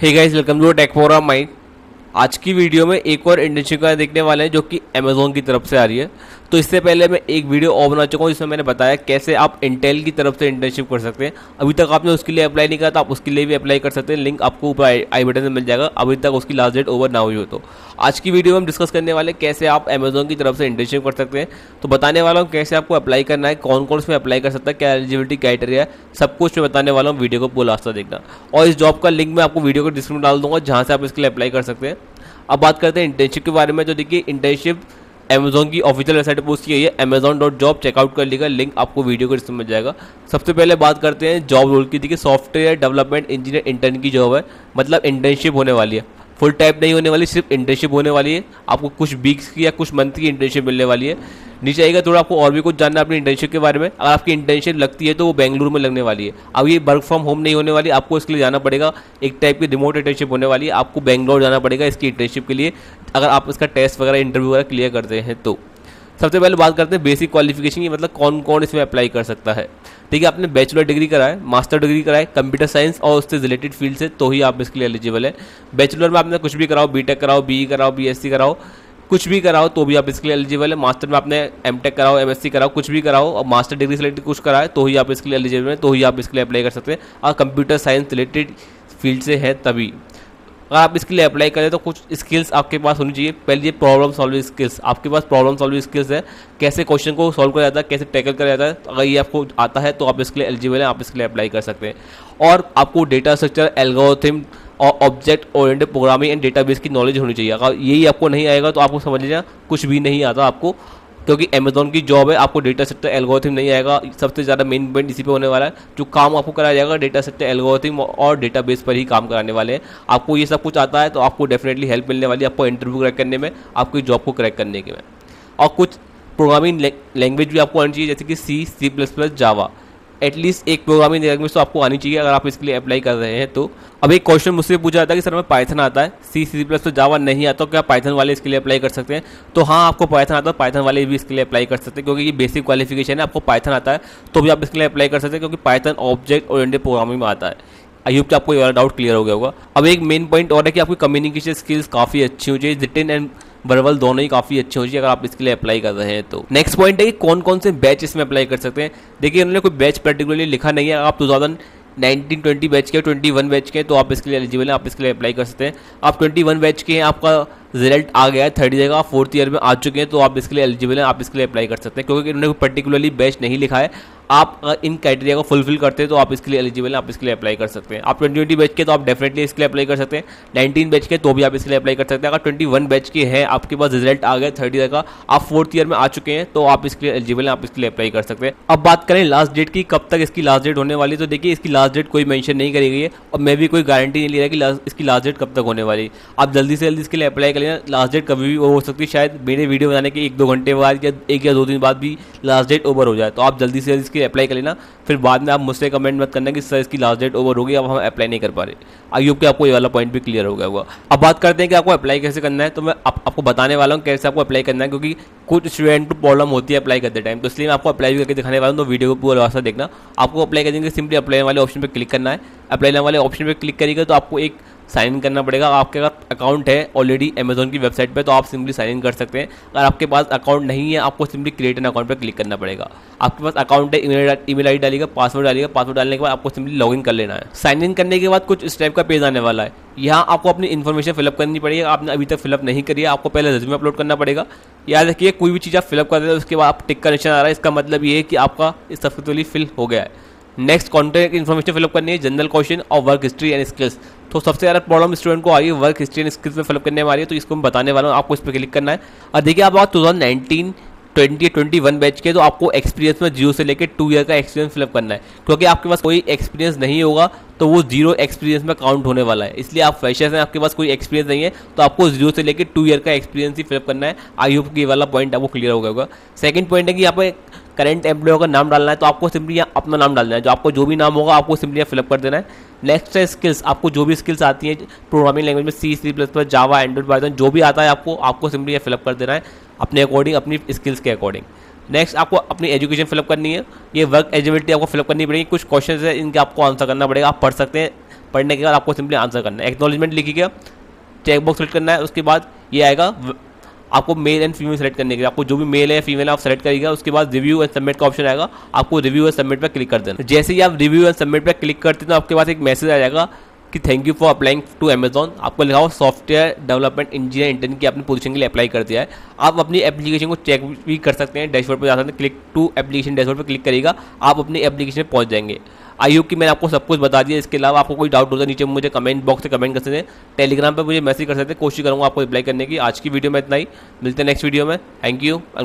Hey guys, welcome to tech program mind. आज की video में एक और इंटर्नशिप का देखने वाले हैं जो कि अमेज़ॉन की तरफ से आ रही है। तो इससे पहले मैं एक वीडियो और बना चुका हूँ जिसमें मैंने बताया कैसे आप इंटेल की तरफ से इंटर्नशिप कर सकते हैं। अभी तक आपने उसके लिए अप्लाई नहीं करा तो आप उसके लिए भी अप्लाई कर सकते हैं, लिंक आपको ऊपर आई बटन में मिल जाएगा। अभी तक उसकी लास्ट डेट ओवर ना हुई हो तो आज की वीडियो में हम डिस्कस करने वाले कैसे आप अमेज़ॉन की तरफ से इंटर्नशिप कर सकते हैं। तो बताने वाला हूँ कैसे आपको अप्लाई करना है, कौन कौन उसमें अप्लाई कर सकता है, क्या एलिजिबिलिटी क्राइटेरिया है, सब कुछ मैं बताने वाला हूँ। वीडियो को पूरा रास्ता देखना और इस जॉब का लिंक मैं आपको वीडियो को डिस्क्रिप्शन डाल दूँगा जहाँ से आप इसके लिए अप्लाई कर सकते हैं। अब बात करते हैं इंटर्नशिप के बारे में। तो देखिए, इंटर्नशिप अमेज़ॉन की ऑफिशियल वेबसाइट पर उसकी है amazon.job, चेकआउट कर लीजिएगा, लिंक आपको वीडियो के डिस्क्रिप्शन में जाएगा। सबसे पहले बात करते हैं जॉब रोल की। देखिए, सॉफ्टवेयर डेवलपमेंट इंजीनियर इंटर्न की जॉब है, मतलब इंटर्नशिप होने वाली है। फुल टाइम नहीं होने वाली, सिर्फ इंटर्नशिप होने वाली है। आपको कुछ वीक्स की या कुछ मंथ की इंटर्नशिप मिलने वाली है। नीचे आएगा थोड़ा आपको और भी कुछ जानना है अपनी इंटर्नशिप के बारे में। अगर आपकी इंटर्नशिप लगती है तो वो बेंगलुरु में लगने वाली है। अब ये वर्क फ्रॉम होम नहीं होने वाली, आपको इसके लिए जाना पड़ेगा। एक टाइप की रिमोट इंटर्नशिप होने वाली है, आपको बेंगलुरु जाना पड़ेगा इसकी इंटर्नशिप के लिए। अगर आप इसका टेस्ट वगैरह, इंटरव्यू वगैरह क्लियर करते हैं तो सबसे पहले बात करते हैं बेसिक क्वालिफिकेशन की, मतलब कौन कौन इसमें अप्लाई कर सकता है। ठीक है, आपने बैचलर डिग्री करा है, मास्टर डिग्री करा है कंप्यूटर साइंस और उससे रिलेटेड फील्ड से, तो ही आप इसके लिए एलिजिबल है। बैचलर में आपने कुछ भी कराओ, बीटेक कराओ, बीई कराओ, बीएससी कराओ, कुछ भी कराओ तो भी आप इसके लिए एलिजिबल है। मास्टर में आपने एमटेक कराओ, एमएससी कराओ, कुछ भी कराओ और मास्टर डिग्री से रिलेटेड कुछ कराए तो ही आप इसके लिए एलिजिबल है, तो ही आप इसके लिए अप्लाई कर सकते हैं। और कंप्यूटर साइंस रिलेटेड फील्ड से है तभी। अगर आप इसके लिए अप्लाई करें तो कुछ स्किल्स आपके पास होनी चाहिए। पहले प्रॉब्लम सॉल्विंग स्किल्स, आपके पास प्रॉब्लम सॉल्विंग स्किल्स है, कैसे क्वेश्चन को सॉल्व किया जाता है, कैसे टैकल किया जाता है, अगर ये आपको आता है तो आप इसके लिए एलिजिबल हैं, आप इसके लिए अप्लाई कर सकते हैं। और आपको डेटा स्ट्रक्चर, एल्गोरिथम और object oriented programming and database की नॉलेज होनी चाहिए। अगर यही आपको नहीं आएगा तो आपको समझ लीजिए कुछ भी नहीं आता आपको, क्योंकि अमेज़ॉन की जॉब है। आपको डेटा स्ट्रक्चर, एल्गोरिथम नहीं आएगा, सबसे ज़्यादा मेन पॉइंट इसी पे होने वाला है। जो काम आपको कराया जाएगा डेटा स्ट्रक्चर, एल्गोरिथम और डेटाबेस पर ही काम कराने वाले हैं। आपको ये सब कुछ आता है तो आपको डेफिनेटली हेल्प मिलने वाली है आपको इंटरव्यू क्रैक करने में, आपकी जॉब को क्रैक करने के में। और कुछ प्रोग्रामिंग लैंग्वेज भी आपको आनी चाहिए, जैसे कि C++, जावा, एटलीस्ट एक प्रोग्रामिंग लैंग्वेज तो आपको आनी चाहिए अगर आप इसके लिए अप्लाई कर रहे हैं तो। अब एक क्वेश्चन मुझसे पूछा जाता है कि सर हमें पाइथन आता है, C++ जावा नहीं आता, क्या पाइथन वाले इसके लिए अप्लाई कर सकते हैं? तो हाँ, आपको पाइथन आता है, पाइथन वाले भी इसके लिए अप्लाई कर सकते हैं, क्योंकि ये बेसिक क्वालिफिकेशन है। आपको पाइथन आता है तो भी आप इसके लिए अप्लाई कर सकते हैं, क्योंकि पाइथन ऑब्जेक्ट ओरिएंटेड प्रोग्रामिंग में आता है। आई होप कि आपको ये वाला डाउट क्लियर हो गया होगा। अब एक मेन पॉइंट और है कि आपकी कम्युनिकेशन स्किल्स काफ़ी अच्छी हो चाहिए, रिटन एंड वर्बल दोनों ही काफ़ी अच्छे हो चाहिए अगर आप इसके लिए अप्लाई कर रहे हैं तो। नेक्स्ट पॉइंट है कि कौन कौन से बैच इसमें अप्लाई कर सकते हैं। देखिए, उन्होंने कोई बैच पर्टिकुलरली लिखा नहीं है। अगर आप 2019-20 बैच के, 21 बैच के, तो आप इसके लिए एलिजिबल हैं, आप इसके लिए अप्लाई कर सकते हैं। आप 21 बैच के हैं, आपका रिजल्ट आ गया है, थर्ड ईयर का, फोर्थ ईयर में आ चुके हैं, तो आप इसके लिए एलिजिबल हैं, आप इसके लिए अप्लाई कर सकते हैं, क्योंकि उन्होंने कोई पर्टिकुलरली बैच नहीं लिखा है। आप इन क्राइटेरिया को फुलफिल करते हैं तो आप इसके लिए एलिजिबल हैं, आप इसके लिए अप्लाई कर सकते हैं। आप 2020 बैच के तो आप डेफिनेटली इसके लिए अप्लाई कर सकते हैं, 19 बैच के तो भी आप इसके लिए अप्लाई कर सकते हैं। अगर 21 बैच के हैं, आपके पास रिजल्ट आ गया थर्ड ईयर का, आप फोर्थ ईयर में आ चुके हैं, तो आप इसके लिए एलिजिबल हैं, आप इसके लिए अप्लाई कर सकते हैं। अब बात करें लास्ट डेट की, कब तक इसकी लास्ट डेट होने वाली। तो देखिए, इसकी लास्ट डेट कोई मेंशन नहीं करी गई है और मैं भी कोई गारंटी नहीं ले रहा कि इसकी लास्ट डेट कब तक होने वाली। आप जल्दी से जल्दी इसके लिए अप्लाई कर लेना, लास्ट डेट कभी भी हो सकती है, शायद मेरे वीडियो बनाने के 1-2 घंटे बाद या 1 या 2 दिन बाद भी लास्ट डेट ओवर हो जाए, तो आप जल्दी से अप्लाई कर लेना। फिर बाद में आप मुझसे कमेंट मत करना कि सर इसकी लास्ट डेट ओवर हो गई, अब हम अप्लाई नहीं कर पा रहे। आई होप कि आपको ये वाला पॉइंट भी क्लियर हो गया होगा। अब बात करते हैं कि आपको अप्लाई कैसे करना है। तो मैं आपको बताने वाला हूँ कैसे आपको अप्लाई करना है, क्योंकि कुछ स्टूडेंट को प्रॉब्लम होती है अप्लाई करते टाइम, तो इसलिए मैं आपको अप्लाई भी करके दिखाने वाला हूँ। तो वीडियो को पूरा रास्ता देखना। आपको अप्लाई करने के सिंपली अप्लाई वाले ऑप्शन पर क्लिक करना है। अप्लाई वाले ऑप्शन पर क्लिक करिएगा तो आपको एक साइन इन करना पड़ेगा। आपके अगर अकाउंट है ऑलरेडी अमेज़ॉन की वेबसाइट पे तो आप सिंपली साइन इन कर सकते हैं। अगर आपके पास अकाउंट नहीं है, आपको सिंपली क्रिएट एन अकाउंट पे क्लिक करना पड़ेगा। आपके पास अकाउंट है, ईमेल आईडी डालिएगा, पासवर्ड डालिएगा, पासवर्ड डालने के बाद आपको सिंपली लॉगिन कर लेना है। साइन इन करने के बाद कुछ इस टाइप का पेज आने वाला है। यहाँ आपको अपनी इन्फॉर्मेशन फिलअप करनी पड़ेगी, आपने अभी तक फिलअप नहीं करी है। आपको पहले रेज्यूमे अपलोड करना पड़ेगा। याद रखिए, कोई भी चीज़ आप फिलअप कर रहे हो उसके बाद आप टिक का निशान आ रहा है, इसका मतलब ये है कि आपका इस सक्सेसफुली फिल हो गया है। नेक्स्ट, कॉन्टैक्ट इन्फॉर्मेशन फिलअप करनी है, जनरल क्वेश्चन और वर्क हिस्ट्री एंड स्किल्स। तो सबसे ज़्यादा प्रॉब्लम स्टूडेंट को आ रही है वर्क हिस्ट्री एंड स्किल्स में फिलअप करने में आ रही है, तो इसको मैं बताने वाला हूँ। आपको इस पर क्लिक करना है। और देखिए, आप 2019-20, 21 बैच के, तो आपको एक्सपीरियंस में 0 से लेकर 2 ईयर का एक्सपीरियंस फिलअप करना है, क्योंकि आपके पास कोई एक्सपीरियंस नहीं होगा तो वो 0 एक्सपीरियंस में काउंट होने वाला है। इसलिए आप फ्रेशर्स हैं, आपके पास कोई एक्सपीरियंस नहीं है, तो आपको 0 से लेकर 2 ईयर का एक्सपीरियंस ही फिलअप करना है। आई होप कि ये वाला पॉइंट आपको क्लियर हो गया होगा। सेकंड पॉइंट है कि यहाँ पे करंट एम्प्लॉयर का नाम डालना है, तो आपको सिंपली यहाँ अपना नाम डालना है, जो आपको जो भी नाम होगा आपको सिंपली यहाँ फिलअप कर देना है। नेक्स्ट है स्किल्स, आपको जो भी स्किल्स आती हैं प्रोग्रामिंग लैंग्वेज में, C++, जावा, एंड्रॉइड, पाइथन, जो भी आता है आपको सिंपली यहाँ फिलअप कर देना है अपने अकॉर्डिंग, अपनी स्किल्स के अकॉर्डिंग। नेक्स्ट, आपको अपनी एजुकेशन फिलअप करनी है। ये वर्क एलिजिबिलिटी आपको फिलअप करनी पड़ेगी। कुछ क्वेश्चन है, इनके आपको आंसर करना पड़ेगा। आप पढ़ सकते हैं, पढ़ने के बाद आपको सिंपली आंसर करना है। एक्नॉलेजमेंट लिखिएगा, चेकबॉक्स सेलेक्ट करना है, उसके बाद ये आएगा आपको मेल एंड फीमेल सेलेक्ट करने के लिए, आपको जो भी मेल है फीमेल आप सेलेक्ट करिएगा। उसके बाद रिव्यू एंड सबमिट का ऑप्शन आएगा, आपको रिव्यू एंड सबमिट पर क्लिक कर देना। जैसे ही आप रिव्यू एंड सबमिट पर क्लिक करते हैं तो आपके पास एक मैसेज आ जाएगा कि thank you for applying to Amazon. आपको लिखा हो सॉफ्टवेयर डेवलपमेंट इंजीनियर इंटर्न की आपने पोजीशन के लिए अप्लाई कर दिया है। आप अपनी एप्लीकेशन को चेक भी कर सकते हैं, डैशबोर्ड पर जा सकते हैं, क्लिक टू एप्लीकेशन डैशबोर्ड पर क्लिक करिएगा, आप अपनी एप्लीकेशन पर पहुंच जाएंगे। आई होप कि मैंने आपको सब कुछ बता दिया। इसके अलावा आपको कोई डाउट होता है नीचे मुझे कमेंट बॉक्स से कमेंट कर सकते हैं, टेलीग्राम पर मुझे मैसेज कर सकते हैं, कोशिश करूँगा आपको रिप्लाई करने की। आज की वीडियो में इतना ही, मिलते हैं नेक्स्ट वीडियो में। Thank you and